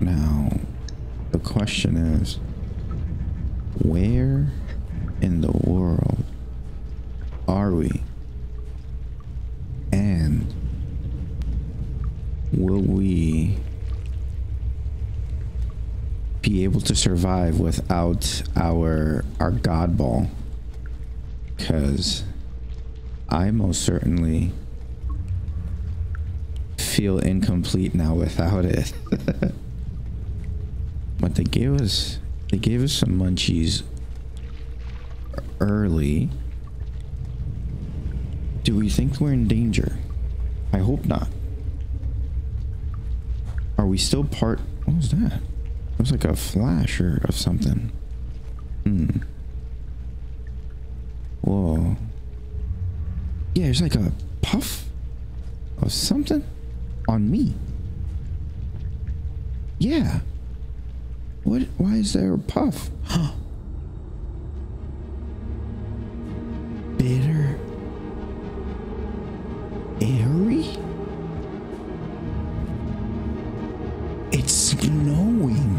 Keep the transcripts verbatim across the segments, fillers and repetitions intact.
Now, the question is, where in the world are we? And will we be able to survive without our our God Ball? Because I most certainly feel incomplete now without it. But they gave us they gave us some munchies early. Do we think we're in danger? I hope not. Are we still part? What was that? It was like a flash or of something. Hmm. Whoa. Yeah, it's like a puff of something on me. Yeah. What? Why is there a puff? Huh. Bitter Aerie? It's snowing.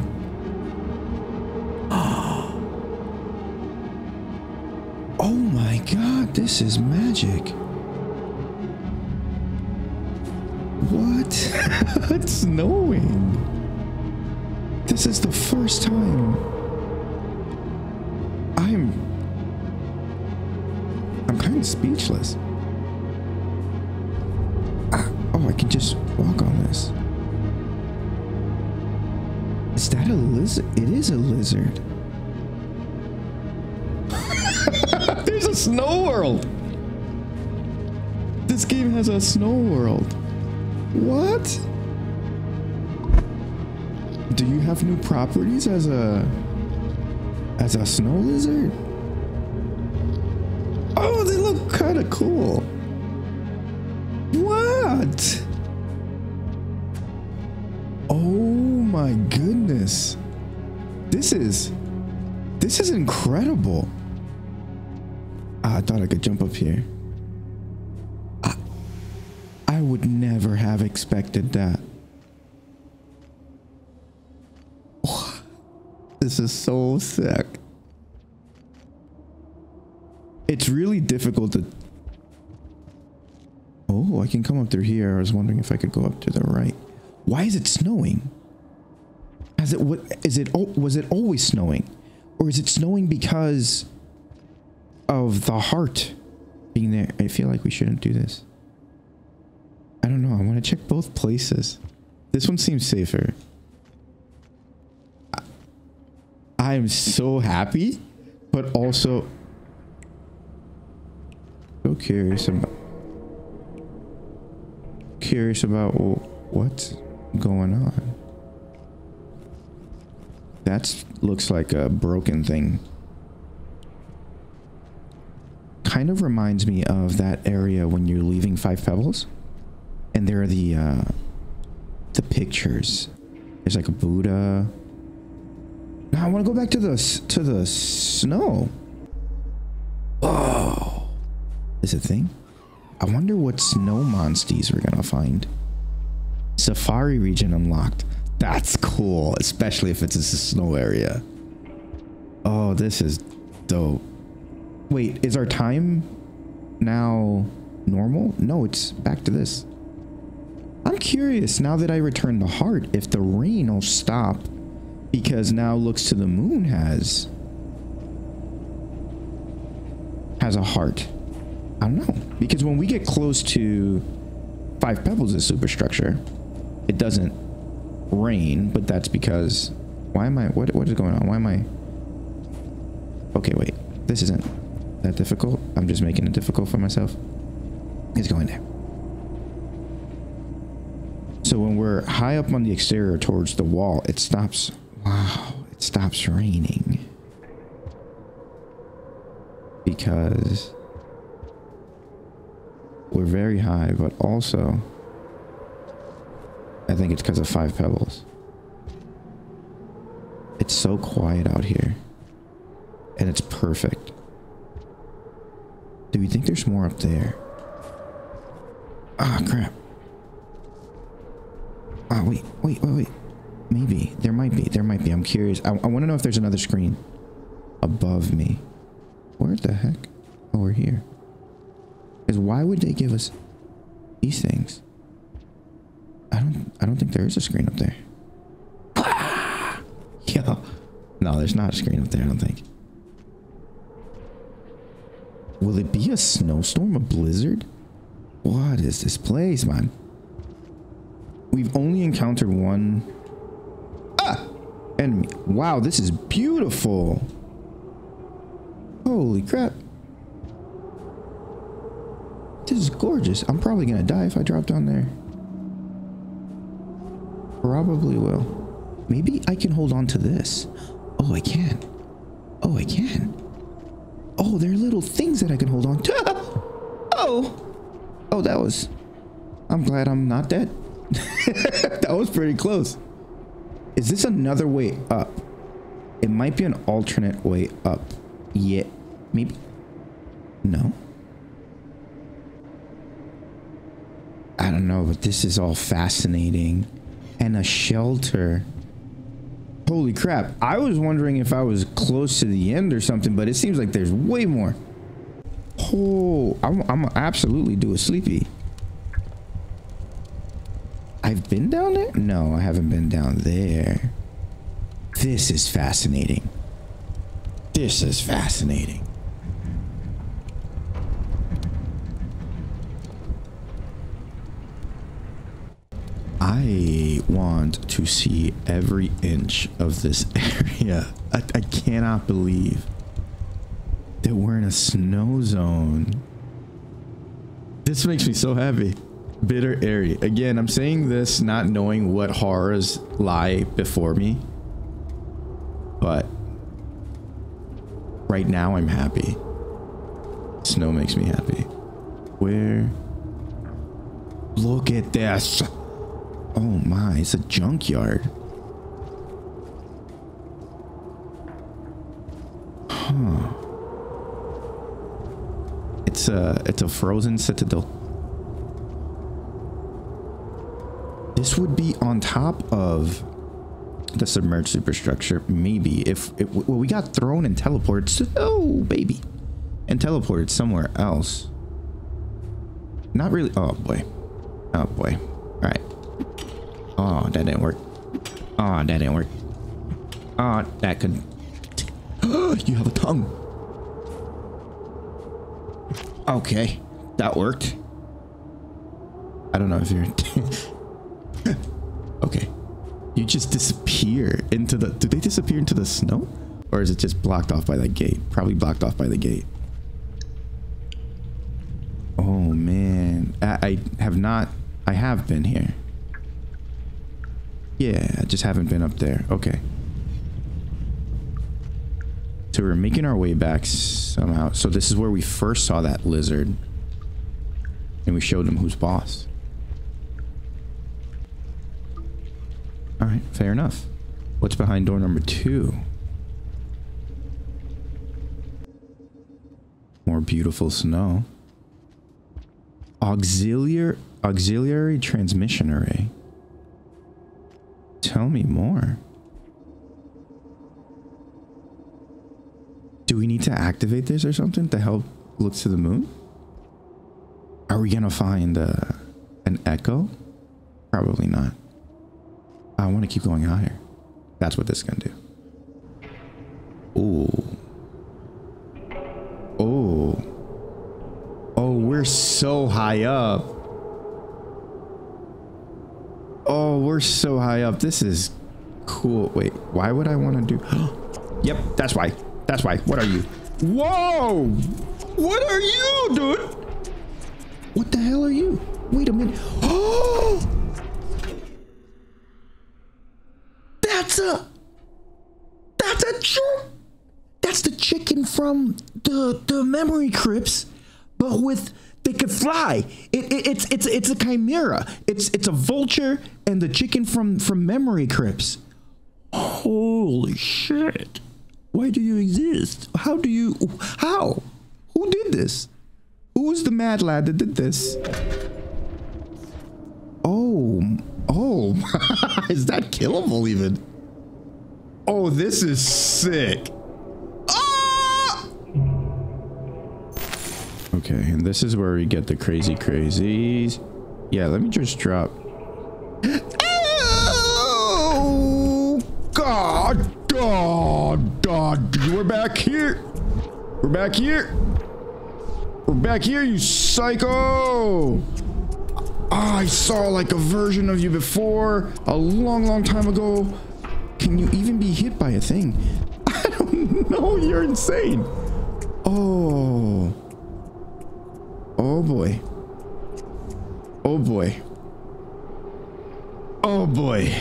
Oh my God, this is magic. What? It's snowing. This is the first time I'm I'm kind of speechless. I, oh, I can just walk on this. Is that a lizard? It is a lizard. There's a snow world. This game has a snow world. What? Do you have new properties as a as a snow lizard? Oh, they look kind of cool. What? Oh my goodness. This is this is incredible. Ah, I thought I could jump up here. I would never have expected that. Oh, this is so sick. It's really difficult to... Oh, I can come up through here. I was wondering if I could go up to the right. Why is it snowing? Has it, what, is it, was it always snowing? Or is it snowing because of the heart being there? I feel like we shouldn't do this. I don't know. I want to check both places. This one seems safer. I, I am so happy, but also so curious about curious about what's going on. That looks like a broken thing. Kind of reminds me of that area when you're leaving Five Pebbles. And there are the, uh, the pictures. There's like a Buddha. Now I want to go back to the, to the snow. Oh, is it a thing? I wonder what snow monsties we're going to find. Safari region unlocked. That's cool. Especially if it's a snow area. Oh, this is dope. Wait, is our time now normal? No, it's back to this. I'm curious, now that I return the heart, if the rain will stop, because now Looks to the Moon has has a heart. I don't know, because when we get close to Five Pebbles' superstructure, it doesn't rain, but that's because... Why am I... What, what is going on? Why am I... Okay, wait. This isn't that difficult. I'm just making it difficult for myself. It's going there. So when we're high up on the exterior towards the wall, it stops. Wow, it stops raining. Because we're very high, but also I think it's because of Five Pebbles. It's so quiet out here. And it's perfect. Do we think there's more up there? Ah, crap. Ah, wait, wait, wait, wait. Maybe. There might be. There might be. I'm curious. I, I want to know if there's another screen above me. Where the heck? Oh, we're here. Because why would they give us these things? I don't I don't think there is a screen up there. Ah! Yeah. No, there's not a screen up there, I don't think. Will it be a snowstorm, a blizzard? What is this place, man? We've only encountered one ah! enemy. Wow, this is beautiful. Holy crap. This is gorgeous. I'm probably gonna die if I drop down there. Probably will. Maybe I can hold on to this. Oh, I can. Oh, I can. Oh, there are little things that I can hold on to. Oh. Oh, that was... I'm glad I'm not dead. That was pretty close. Is this another way up? It might be an alternate way up. Yeah. Maybe. No. I don't know, but this is all fascinating. And a shelter. Holy crap. I was wondering if I was close to the end or something, but it seems like there's way more. Oh, I'm, I'm absolutely do a sleepy. I've been down there? No, I haven't been down there. This is fascinating. This is fascinating. I want to see every inch of this area. I, I cannot believe that we're in a snow zone. This makes me so happy. Brittle Aerie. Again, I'm saying this not knowing what horrors lie before me. But right now I'm happy. Snow makes me happy. Where? Look at this. Oh my, it's a junkyard. Huh. It's a, it's a frozen citadel. This would be on top of the submerged superstructure, maybe, if it, well, we got thrown and teleported. So, oh, baby. And teleported somewhere else. Not really. Oh, boy. Oh, boy. All right. Oh, that didn't work. Oh, that didn't work. Oh, that couldn't. You have a tongue. Okay, that worked. I don't know if you're. Okay, you just disappear into the. Do they disappear into the snow, or is it just blocked off by that gate? Probably blocked off by the gate. Oh man, I, I have not. I have been here. Yeah, I just haven't been up there. Okay. So we're making our way back somehow. So this is where we first saw that lizard. And we showed him who's boss. Alright, fair enough. What's behind door number two? More beautiful snow. Auxiliary, auxiliary transmission array. Tell me more. Do we need to activate this or something to help Looks to the Moon? Are we gonna find uh, an echo? Probably not. I want to keep going higher. That's what this is gonna do. Oh. Oh. Oh, we're so high up. Oh, we're so high up. This is cool. Wait, why would I want to do? Yep, that's why. That's why. What are you? Whoa! What are you, dude? What the hell are you? Wait a minute. Oh! That's a. That's a chick. That's the chicken from the the memory crypts, but with. They could fly. It, it, it's it's it's a chimera. It's it's a vulture and the chicken from from memory crypts. Holy shit! Why do you exist? How do you? How? Who did this? Who was the mad lad that did this? Oh oh! Is that killable even? Oh, this is sick. Ah! Okay, and this is where we get the crazy crazies. Yeah, let me just drop. Oh, God, God, God. We're back here. We're back here. We're back here, you psycho. Oh, I saw like a version of you before a long, long time ago. Can you even be hit by a thing? I don't know. You're insane. Oh. Oh, boy. Oh, boy. Oh, boy.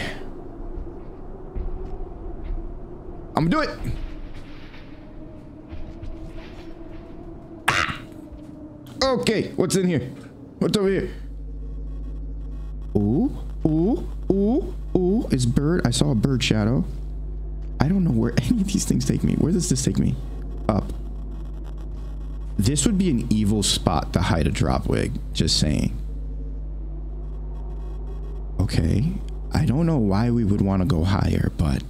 I'm gonna do it. Ah. Okay. What's in here? What's over here? Ooh, ooh, ooh, ooh. It's bird. I saw a bird shadow. I don't know where any of these things take me. Where does this take me? Up. This would be an evil spot to hide a drop wig. Just saying. Okay. I don't know why we would want to go higher, but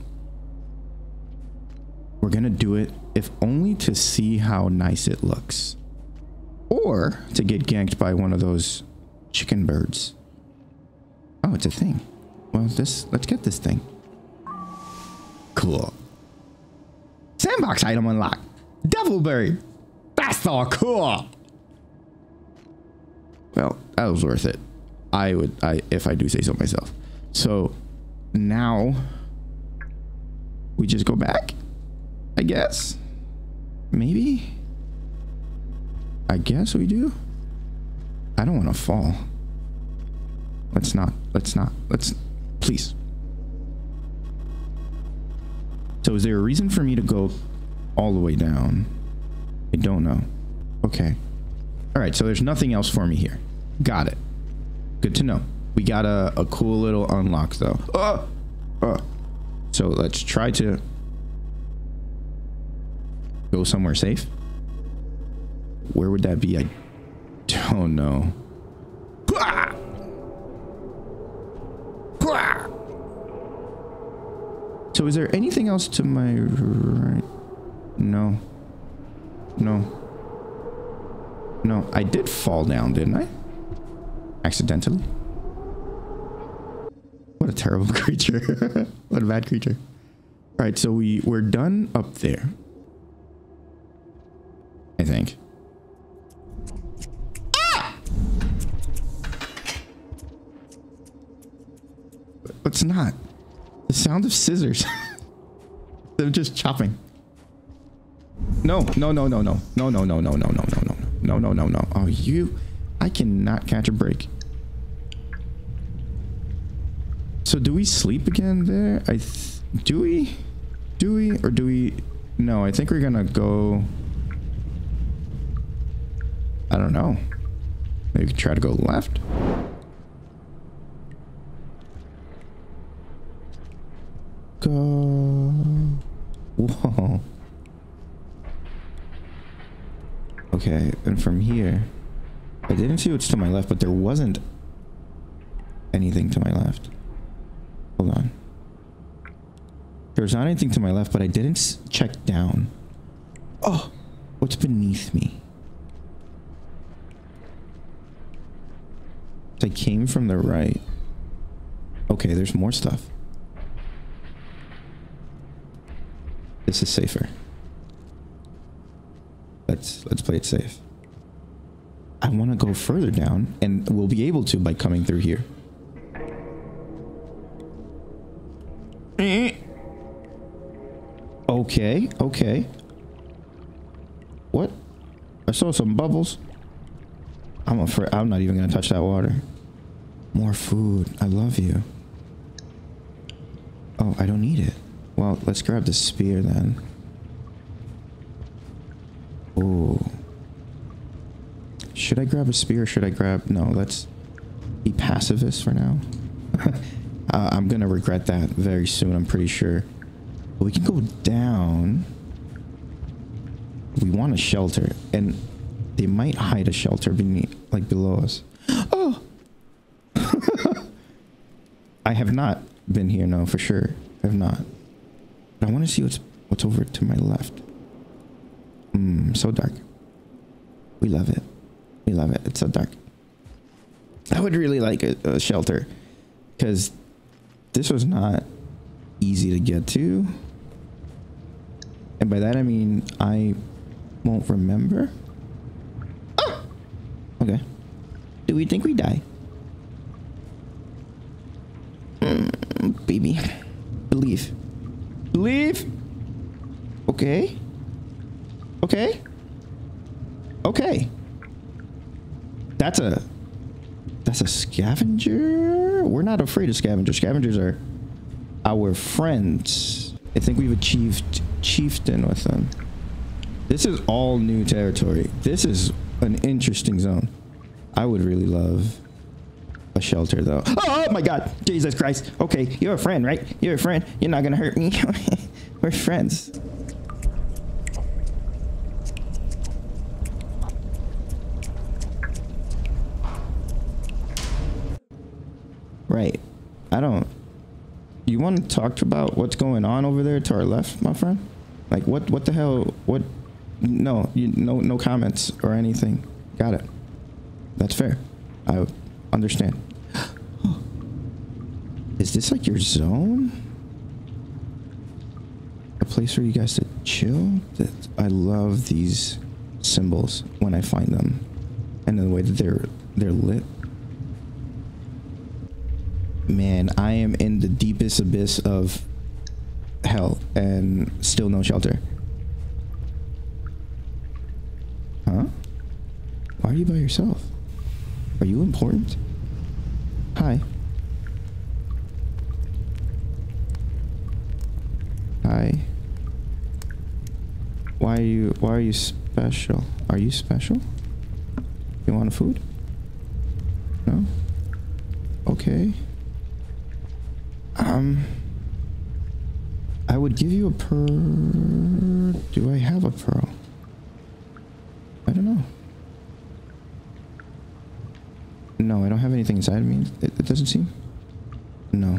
we're going to do it, if only to see how nice it looks. Or to get ganked by one of those chicken birds. Oh, it's a thing. Well, this, let's get this thing. Cool. Sandbox item unlocked. Devilberry. That's all cool. Well, that was worth it. I would, I, if I do say so myself. So now we just go back, I guess. Maybe. I guess we do. I don't want to fall. Let's not, let's not, let's, please. So is there a reason for me to go all the way down? I don't know. Okay. All right. So there's nothing else for me here. Got it. Good to know. We got a, a cool little unlock though. Oh, oh. So let's try to go somewhere safe. Where would that be? I don't know. So is there anything else to my right? No. No. No. I did fall down, didn't I? Accidentally. What a terrible creature. What a bad creature. All right, so we we're done up there, I think. Ah! It's not the sound of scissors. They're just chopping. No, no, no, no, no, no, no, no, no, no, no, no, no, no, no, no, no. Oh, you. I cannot catch a break. So do we sleep again there? I th do we? Do we or do we? No, I think we're gonna go. I don't know. Maybe we can try to go left. Go. Whoa. Okay, and from here. I didn't see what's to my left, but there wasn't anything to my left. Hold on. There's not anything to my left, but I didn't check down. Oh, what's beneath me? I came from the right. Okay, there's more stuff. This is safer. Let's let's play it safe. I want to go further down, and we'll be able to by coming through here. Okay, okay. What? I saw some bubbles. I'm afraid. I'm not even going to touch that water. More food. I love you. Oh, I don't need it. Well, let's grab the spear then. Oh. Should I grab a spear? Should I grab... No, let's be pacifist for now. uh, I'm going to regret that very soon, I'm pretty sure. But we can go down. We want a shelter. And they might hide a shelter beneath, like below us. Oh! I have not been here now for sure. I've not. But I want to see what's what's over to my left. Mmm, so dark. We love it. We love it. It's so dark. I would really like a, a shelter, because this was not easy to get to. And by that I mean I won't remember. Ah! Okay. Do we think we die? Mm, baby. Believe. Believe! Okay. Okay. Okay. That's a... That's a scavenger? We're not afraid of scavengers. Scavengers are our friends. I think we've achieved chieftain with them. This is all new territory. This is an interesting zone. I would really love a shelter though. Oh, oh my God, Jesus Christ. Okay, you're a friend, right? You're a friend. You're not gonna hurt me. We're friends. Right. I don't... You want to talk about what's going on over there to our left, my friend? Like, what what the hell? What? No, you, no, no comments or anything. Got it. That's fair. I understand. Is this like your zone? A place for you guys to chill? I love these symbols when I find them. And the way that they're, they're lit. Man, I am in the deepest abyss of hell and still no shelter. Huh? Why are you by yourself? Are you important? Hi. Hi. Why are you why are you special? Are you special? You want a food? No? Okay. Um, I would give you a pearl. Do I have a pearl? I don't know. No, I don't have anything inside of me. It, it doesn't seem. No.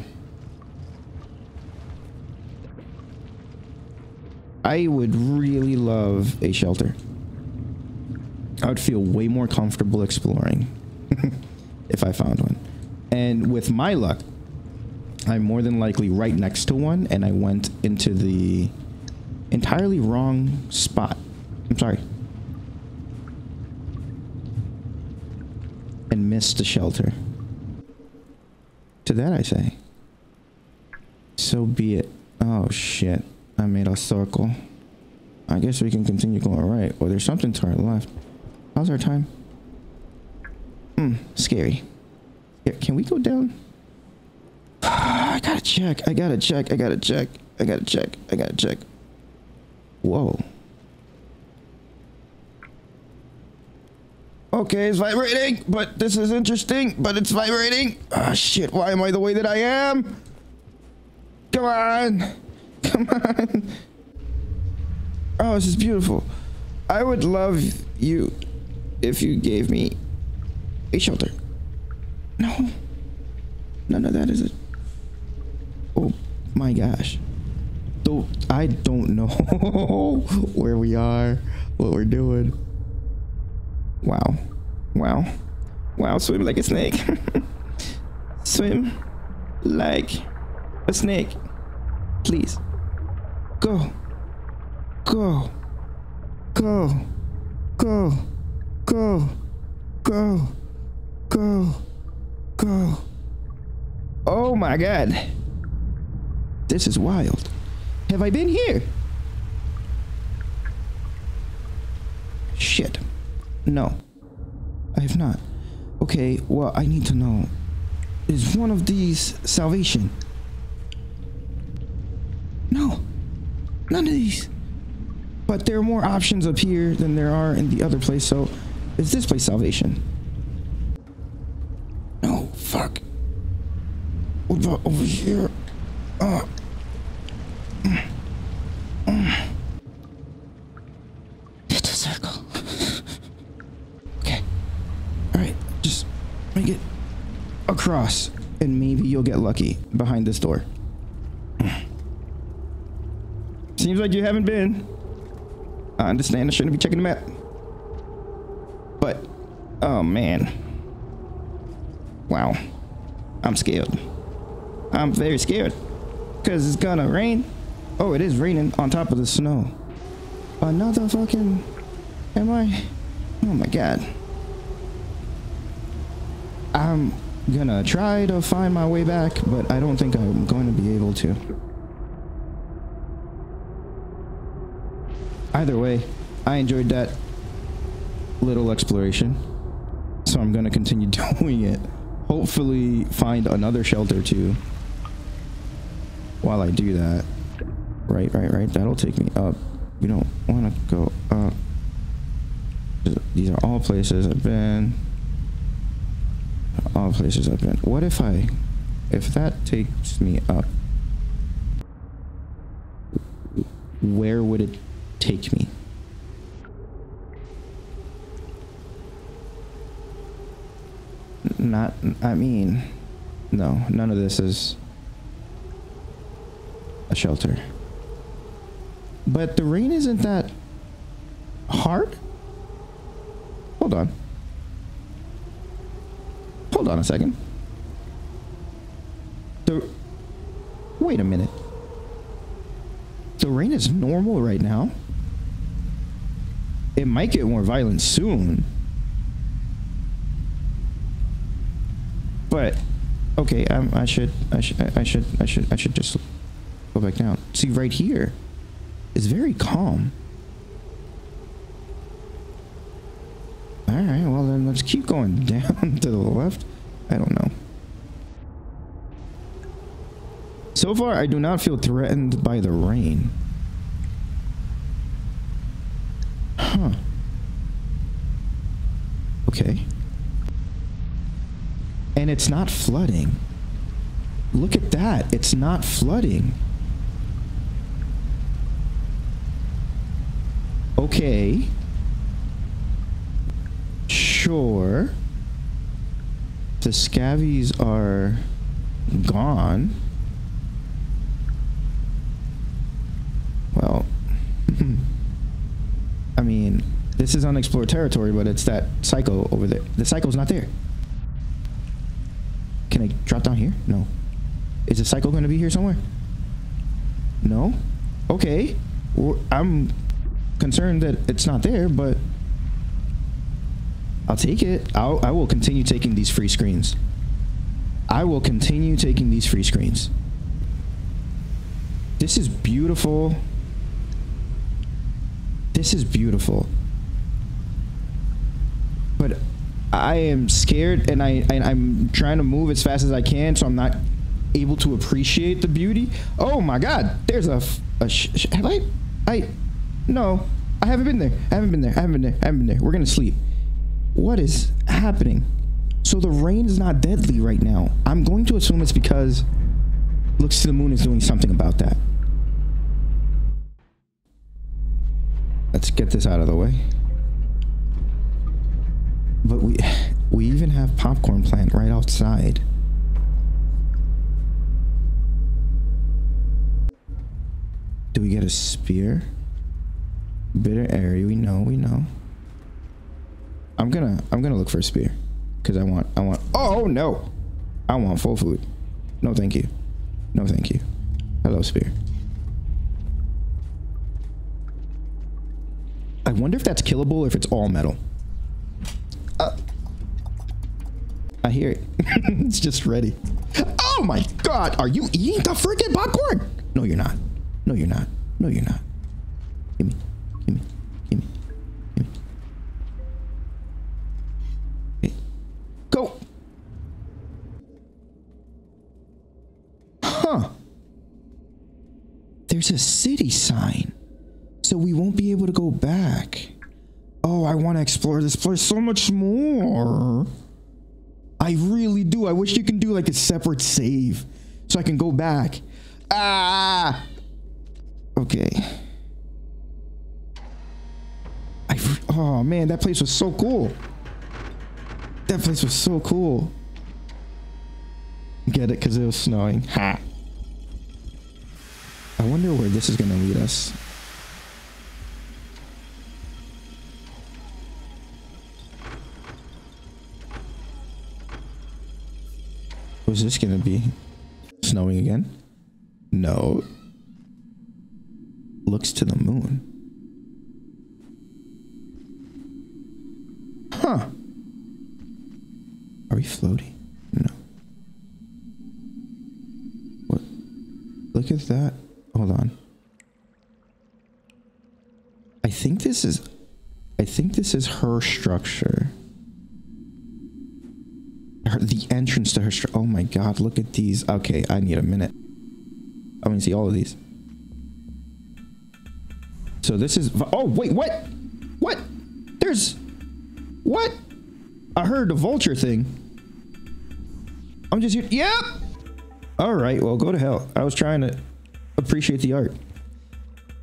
I would really love a shelter. I would feel way more comfortable exploring if I found one. And with my luck, I'm more than likely right next to one, and I went into the entirely wrong spot. I'm sorry. And missed the shelter. To that I say, so be it. Oh shit, I made a circle. I guess we can continue going right. Well, there's something to our left. How's our time? Hmm, scary. Yeah, can we go down? I gotta check. I gotta check. I gotta check. I gotta check. I gotta check. Whoa. Okay, it's vibrating, but this is interesting, but it's vibrating. Ah, shit. Why am I the way that I am? Come on. Come on. Oh, this is beautiful. I would love you if you gave me a shelter. No. None of that is it. Oh my gosh. Don't, I don't know where we are, what we're doing. Wow. Wow. Wow, swim like a snake. Swim like a snake. Please. Go. Go. Go. Go. Go. Go. Go. Go. Oh my God. This is wild. Have I been here? Shit. No. I have not. Okay, well, I need to know. Is one of these salvation? No. None of these. But there are more options up here than there are in the other place, so is this place salvation? No, fuck. What about over here? Uh. It's a circle. Okay. All right. Just make it across. and maybe you'll get lucky behind this door. Seems like you haven't been. I understand I shouldn't be checking the map, but oh man, wow, I'm scared. I'm very scared because it's gonna rain. Oh, it is raining on top of the snow. Another fucking... Am I? Oh my god. I'm gonna try to find my way back, but I don't think I'm going to be able to. Either way, I enjoyed that little exploration, so I'm gonna continue doing it. Hopefully find another shelter too while I do that. Right, right, right. That'll take me up. We don't want to go up. These are all places I've been. All places I've been. What if I... If that takes me up, where would it take me? Not... I mean... No, none of this is a shelter. But the rain isn't that hard. Hold on. Hold on a second. The... Wait a minute. The rain is normal right now. It might get more violent soon. But okay, I'm, I should, I should, I should, I should, I should just go back down. See, right here, it's very calm. All right, well then let's keep going down to the left. I don't know. So far, I do not feel threatened by the rain. Huh. Okay. And it's not flooding. Look at that. It's not flooding. Okay. Sure. The scavies are gone. Well, I mean, this is unexplored territory, but it's that psycho over there. The psycho's not there. Can I drop down here? No. Is the psycho going to be here somewhere? No? Okay. I'm concerned that it's not there, but I'll take it. I'll, I will continue taking these free screens. I will continue taking these free screens. This is beautiful. This is beautiful. But I am scared, and I, I, I'm trying to move as fast as I can, so I'm not able to appreciate the beauty. Oh my god, there's a... a sh sh have I? I... No, I haven't been there. I haven't been there. I haven't been there. I haven't been there. We're going to sleep. What is happening? So the rain is not deadly right now. I'm going to assume it's because Looks to the Moon is doing something about that. Let's get this out of the way. But we we even have popcorn plant right outside. Do we get a spear? Brittle Aerie, we know, we know. I'm gonna, I'm gonna look for a spear, cause I want, I want. Oh no, I want full food. No, thank you. No, thank you. Hello, spear. I wonder if that's killable or if it's all metal. Uh, I hear it. It's just ready. Oh my god! Are you eating the freaking popcorn? No, you're not. No, you're not. No, you're not. Give me. Give me. Give me. Give me. Hey. Go. Huh. There's a city sign. So we won't be able to go back. Oh, I want to explore this place so much more. I really do. I wish you can do like a separate save so I can go back. Ah. Okay. I, oh man, that place was so cool. That place was so cool. Get it, because it was snowing. Ha! I wonder where this is going to lead us. What's this going to be? Snowing again? No. Looks to the moon. Huh. Are we floating? No. What? Look at that. Hold on. I think this is... I think this is her structure. Her, the entrance to her stru- Oh my god, look at these. Okay, I need a minute. I want to see all of these. So this is... Oh, wait, what? What? There's... What? I heard a vulture thing. I'm just here. Yep. All right. Well, go to hell. I was trying to appreciate the art.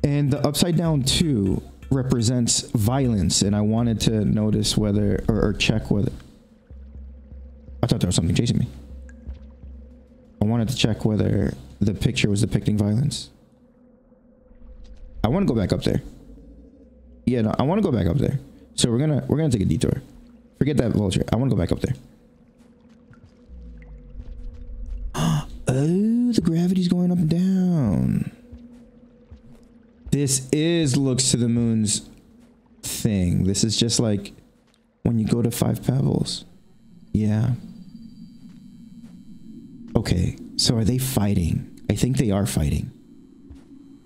And the upside down two represents violence. And I wanted to notice whether or, or check whether. I thought there was something chasing me. I wanted to check whether the picture was depicting violence. I want to go back up there. Yeah, no, I want to go back up there. So we're gonna we're gonna take a detour. Forget that vulture. I want to go back up there. Oh, the gravity's going up and down. This is Looks to the Moon's thing. This is just like when you go to Five Pebbles. Yeah. Okay. So are they fighting? I think they are fighting.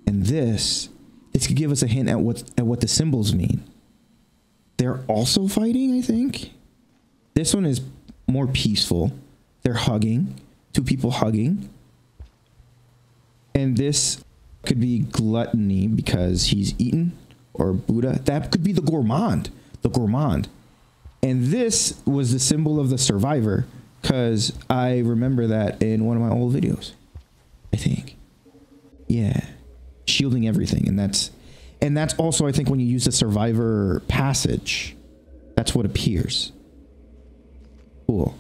And this this could give us a hint at what at what the symbols mean. They're also fighting, I think. This one is more peaceful. They're hugging. Two people hugging. And this could be gluttony because he's eaten, or Buddha. That could be the gourmand. The gourmand. And this was the symbol of the survivor, because I remember that in one of my old videos, I think. Yeah. Shielding everything. And that's... And that's also, I think, when you use the survivor passage, that's what appears. Cool.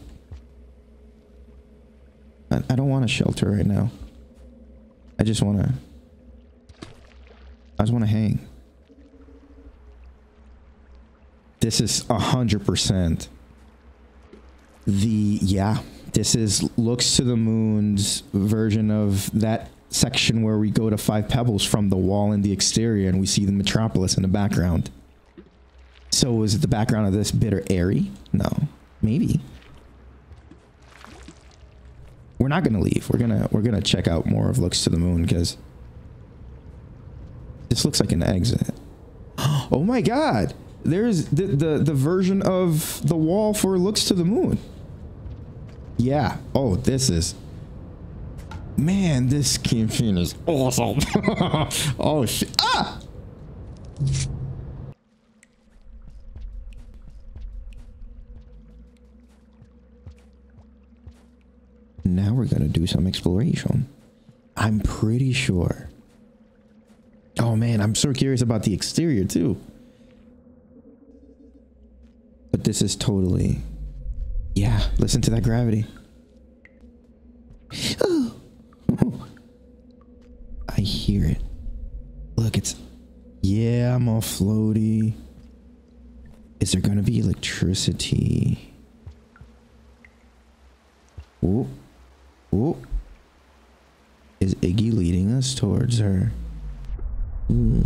I, I don't want a shelter right now. I just want to... I just want to hang. This is one hundred percent. The... Yeah. This is Looks to the Moon's version of that... section where we go to Five Pebbles from the wall in the exterior and we see the metropolis in the background. So is it the background of this Brittle Aerie? No. Maybe. We're not gonna leave. We're gonna we're gonna check out more of Looks to the Moon, because this looks like an exit. Oh my god! There's the, the the version of the wall for Looks to the Moon. Yeah. Oh, this is... Man, this campaign is awesome. Oh shit. Ah! Now we're gonna do some exploration. I'm pretty sure. Oh man, I'm so curious about the exterior too. But this is totally... Yeah, listen to that gravity. Oh! I hear it. Look, it's... Yeah, I'm all floaty. Is there gonna be electricity? Oh. Oh. Is Iggy leading us towards her? Ooh.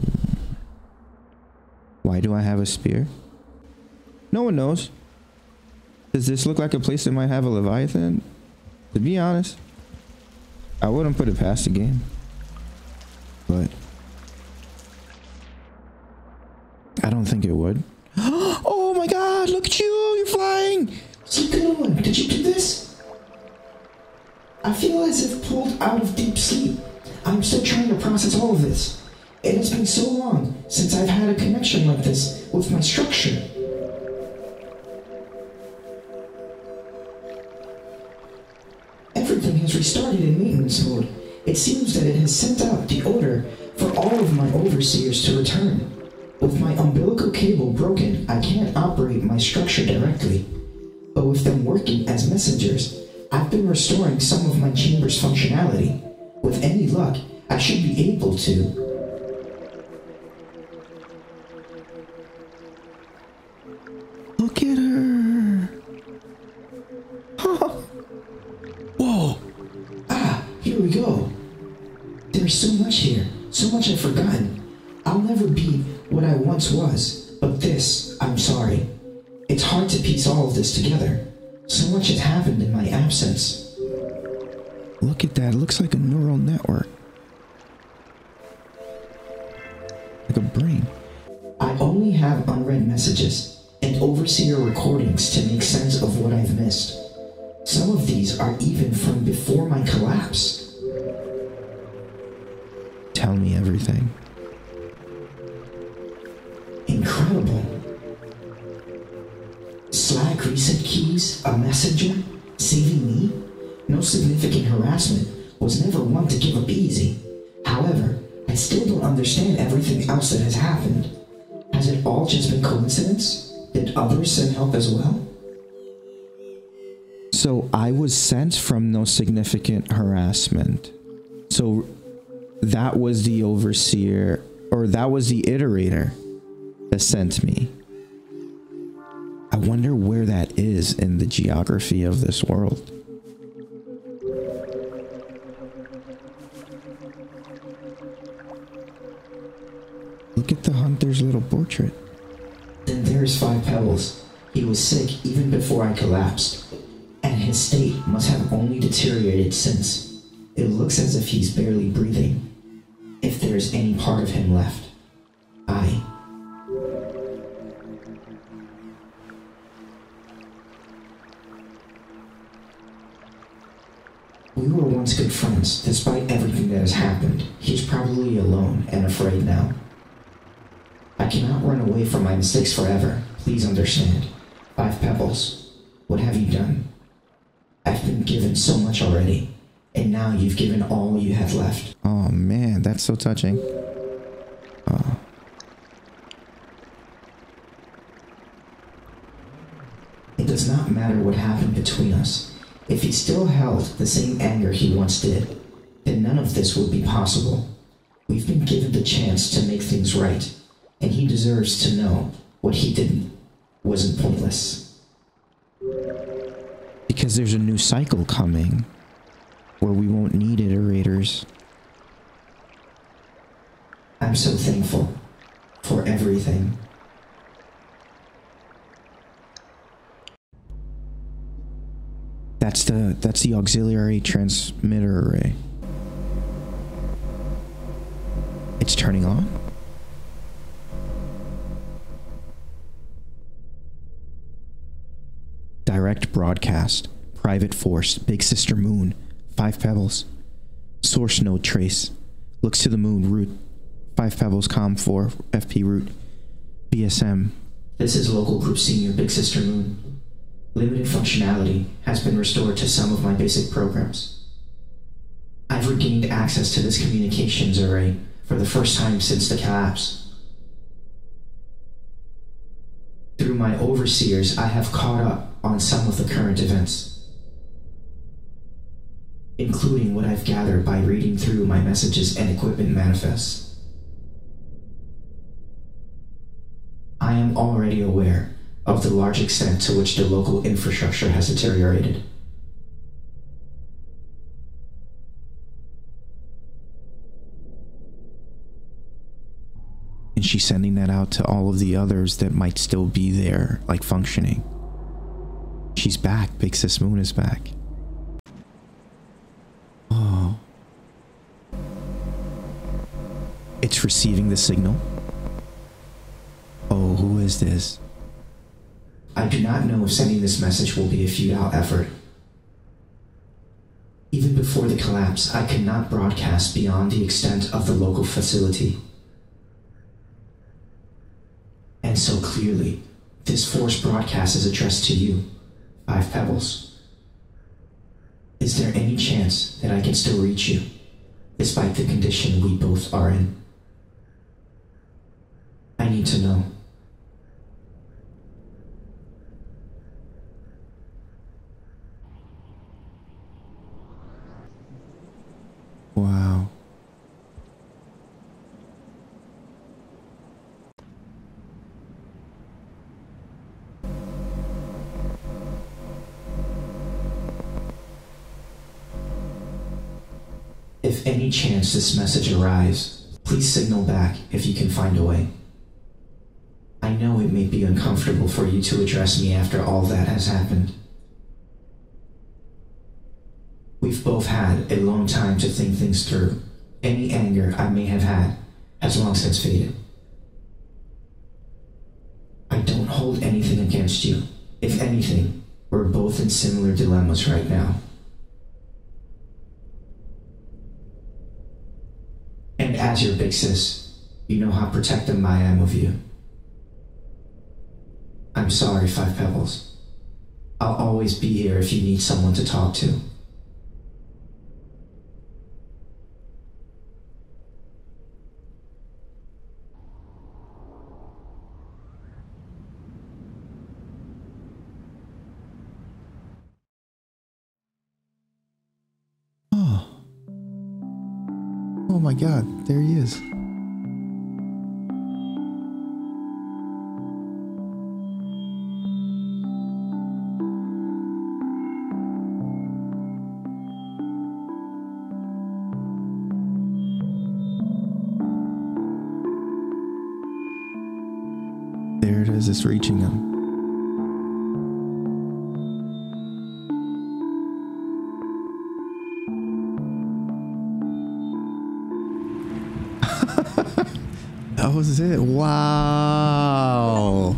Why do I have a spear? No one knows. Does this look like a place that might have a Leviathan? To be honest, I wouldn't put it past the game. But I don't think it would. Oh my god, look at you! You're flying! Keep going. Did you do this? I feel as if pulled out of deep sleep. I'm still trying to process all of this. And it's been so long since I've had a connection like this with my structure. Everything has restarted in maintenance mode. It seems that it has sent out the order for all of my overseers to return. With my umbilical cable broken, I can't operate my structure directly. But with them working as messengers, I've been restoring some of my chamber's functionality. With any luck, I should be able to... Look at her! Huh. Whoa! Ah, here we go! There's so much here, so much I've forgotten. I'll never be what I once was, but this, I'm sorry. It's hard to piece all of this together. So much has happened in my absence. Look at that, it looks like a neural network. Like a brain. I only have unread messages and overseer recordings to make sense of what I've missed. Some of these are even from before my collapse. Tell me everything. Incredible. Slack reset keys, a messenger, saving me? No significant harassment, was never one to give up easy. However, I still don't understand everything else that has happened. Has it all just been coincidence? Did others send help as well? So I was sent from no significant harassment. So that was the overseer, or that was the iterator that sent me. I wonder where that is in the geography of this world. Look at the hunter's little portrait. Then there's Five Pebbles. He was sick even before I collapsed, and his state must have only deteriorated since. It looks as if he's barely breathing, if there is any part of him left. I... We were once good friends. Despite everything that has happened, he's probably alone and afraid now. I cannot run away from my mistakes forever. Please understand. Five Pebbles, what have you done? I've been given so much already, and now you've given all you have left. Oh man, that's so touching. Oh. It does not matter what happened between us. If he still held the same anger he once did, then none of this would be possible. We've been given the chance to make things right. And he deserves to know what he did wasn't pointless. Because there's a new cycle coming where we won't need iterators. I'm so thankful for everything. That's the that's the auxiliary transmitter array. It's turning on? Direct broadcast, private force, big sister moon, Five Pebbles, source node trace, looks to the moon, route, Five Pebbles, com four, F P route, B S M. This is local group senior, big sister moon. Limited functionality has been restored to some of my basic programs. I've regained access to this communications array for the first time since the collapse. Through my overseers, I have caught up on some of the current events, including what I've gathered by reading through my messages and equipment manifests. I am already aware of the large extent to which the local infrastructure has deteriorated. And she's sending that out to all of the others that might still be there, like functioning. She's back. Big Sis Moon is back. Oh. It's receiving the signal. Oh, who is this? I do not know if sending this message will be a futile effort. Even before the collapse, I could not broadcast beyond the extent of the local facility. And so clearly, this force broadcast is addressed to you, Five Pebbles. Is there any chance that I can still reach you, despite the condition we both are in? I need to know. Wow. If any chance this message arrives, please signal back if you can find a way. I know it may be uncomfortable for you to address me after all that has happened. We've both had a long time to think things through. Any anger I may have had has long since faded. I don't hold anything against you. If anything, we're both in similar dilemmas right now. And as your big sis, you know how protective I am of you. I'm sorry, Five Pebbles. I'll always be here if you need someone to talk to. Oh my God, there he is. There it is, it's reaching him. Was it? Wow.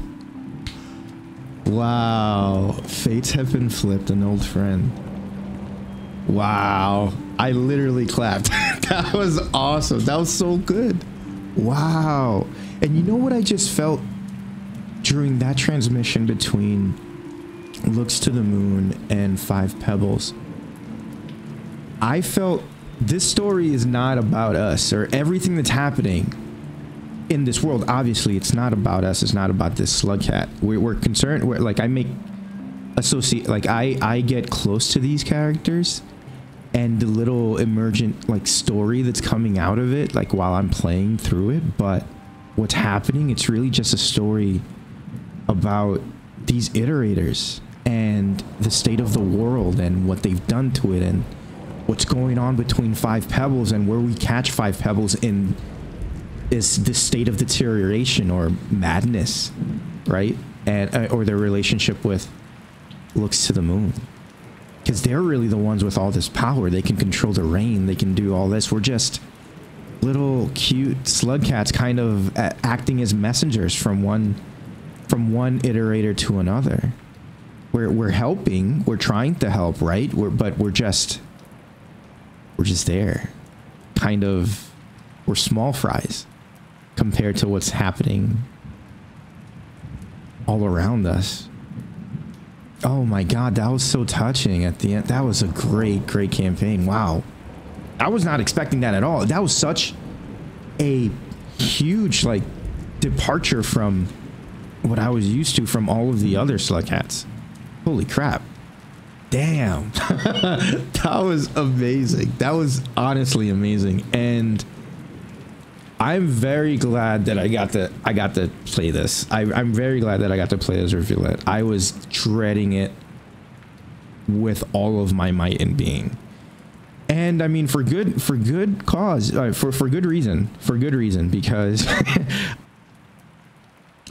Wow. Fates have been flipped, an old friend. Wow. I literally clapped. That was awesome. That was so good. Wow. And you know what I just felt during that transmission between Looks to the Moon and Five Pebbles? I felt this story is not about us or everything that's happening in this world. Obviously it's not about us, it's not about this slugcat. We're, we're concerned, we're like, I make associate, like I I get close to these characters and the little emergent like story that's coming out of it, like while I'm playing through it. But what's happening, it's really just a story about these iterators and the state of the world and what they've done to it and what's going on between Five Pebbles and where we catch Five Pebbles in is this state of deterioration or madness, right? And uh, or their relationship with Looks to the Moon, because they're really the ones with all this power. They can control the rain, they can do all this. We're just little cute slugcats kind of uh, acting as messengers from one from one iterator to another. We're we're helping, we're trying to help, right? We're but we're just we're just there, kind of. We're small fries compared to what's happening all around us. Oh my God, that was so touching at the end. That was a great, great campaign. Wow. I was not expecting that at all. That was such a huge, like, departure from what I was used to from all of the other slugcats. Holy crap. Damn. That was amazing. That was honestly amazing. And I'm very glad that I got to I got to play this. I, I'm very glad that I got to play as Rivulet. I was dreading it with all of my might and being, and I mean for good for good cause uh, for for good reason for good reason because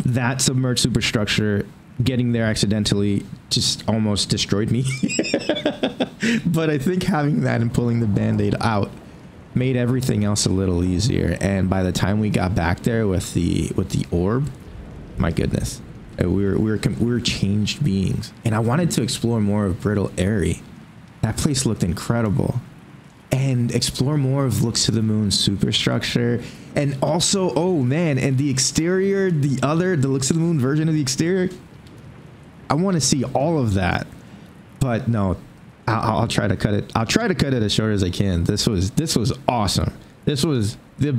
that submerged superstructure getting there accidentally just almost destroyed me. But I think having that and pulling the band-aid out made everything else a little easier. And by the time we got back there with the with the orb, my goodness, we were we were we were changed beings. And I wanted to explore more of Brittle Aerie. That place looked incredible, and explore more of Looks to the Moon superstructure, and also, oh man, and the exterior, the other the Looks to the Moon version of the exterior. I want to see all of that, but no. I'll, I'll try to cut it. I'll try to cut it as short as I can. This was this was awesome. This was the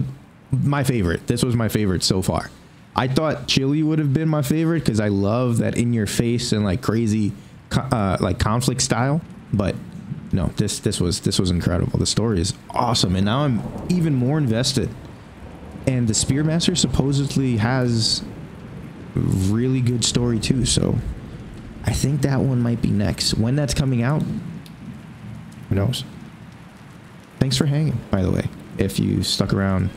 my favorite. This was my favorite so far. I thought Chili would have been my favorite because I love that in your face and like crazy, uh, like conflict style. But no, this this was this was incredible. The story is awesome, and now I'm even more invested. And the Spearmaster supposedly has really good story too, so I think that one might be next. When that's coming out, who knows? Thanks for hanging, by the way, if you stuck around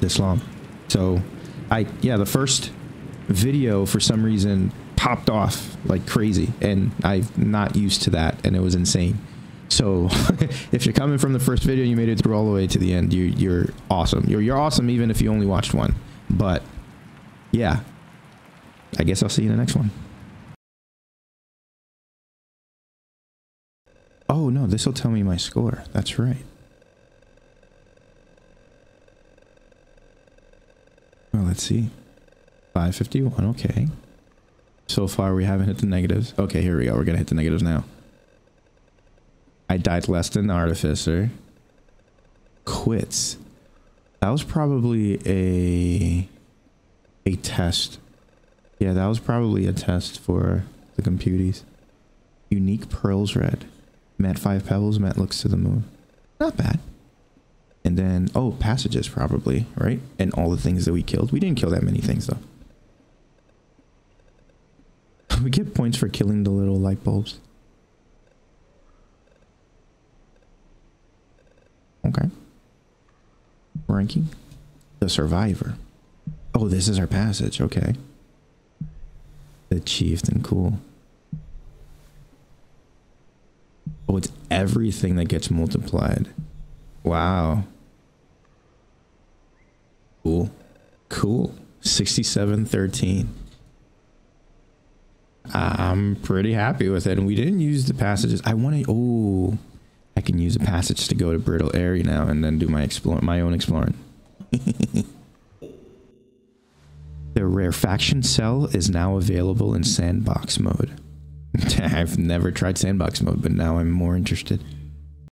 this long. So I, yeah, the first video for some reason popped off like crazy, and I'm not used to that, and it was insane. So if you're coming from the first video and you made it through all the way to the end, you, you're awesome. You're, you're awesome even if you only watched one. But yeah, I guess I'll see you in the next one. Oh no, this will tell me my score. That's right. Well, let's see. five fifty-one, okay. So far we haven't hit the negatives. Okay, here we go. We're gonna hit the negatives now. I died less than the Artificer. Quits. That was probably a a test. Yeah, that was probably a test for the computies. Unique Pearls Red. Met Five Pebbles, Met Looks to the Moon. Not bad. And then, oh, passages probably, right? And all the things that we killed. We didn't kill that many things, though. We get points for killing the little light bulbs. Okay. Ranking. The Survivor. Oh, this is our passage, okay. The Chieftain, cool. Oh, it's everything that gets multiplied. Wow. Cool. Cool. sixty-seven thirteen. I'm pretty happy with it. And we didn't use the passages. I want to... Oh, I can use a passage to go to Brittle Aerie now and then do my explore, my own exploring. The rarefaction cell is now available in sandbox mode. I've never tried sandbox mode, but now I'm more interested.